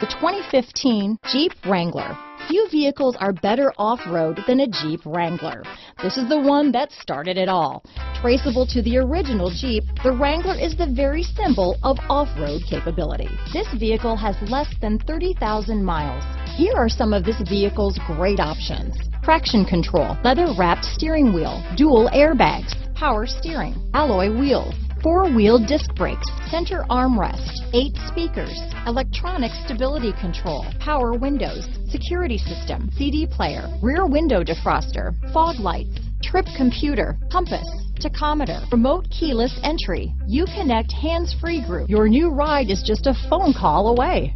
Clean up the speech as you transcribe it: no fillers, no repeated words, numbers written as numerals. The 2015 Jeep Wrangler. Few vehicles are better off-road than a Jeep Wrangler. This is the one that started it all. Traceable to the original Jeep, the Wrangler is the very symbol of off-road capability. This vehicle has less than 30,000 miles. Here are some of this vehicle's great options. Traction control, leather-wrapped steering wheel, dual airbags, power steering, alloy wheels, four-wheel disc brakes, center armrest, 8 speakers, electronic stability control, power windows, security system, CD player, rear window defroster, fog lights, trip computer, compass, tachometer, remote keyless entry, Uconnect hands-free group. Your new ride is just a phone call away.